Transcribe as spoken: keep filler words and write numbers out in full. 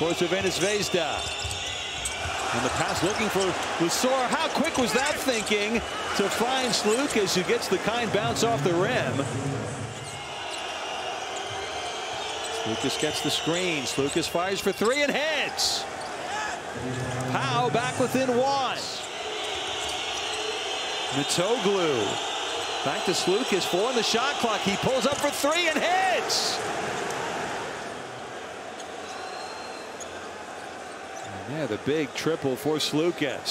for Cervantes Vesda. And the pass looking for Lessor. How quick was that thinking to find Slukas, who gets the kind bounce off the rim. Slukas gets the screen. Slukas fires for three and hits. Powell back within one. Metoglou back to Slukas, four on the shot clock. He pulls up for three and hits. And yeah, the big triple for Slukas.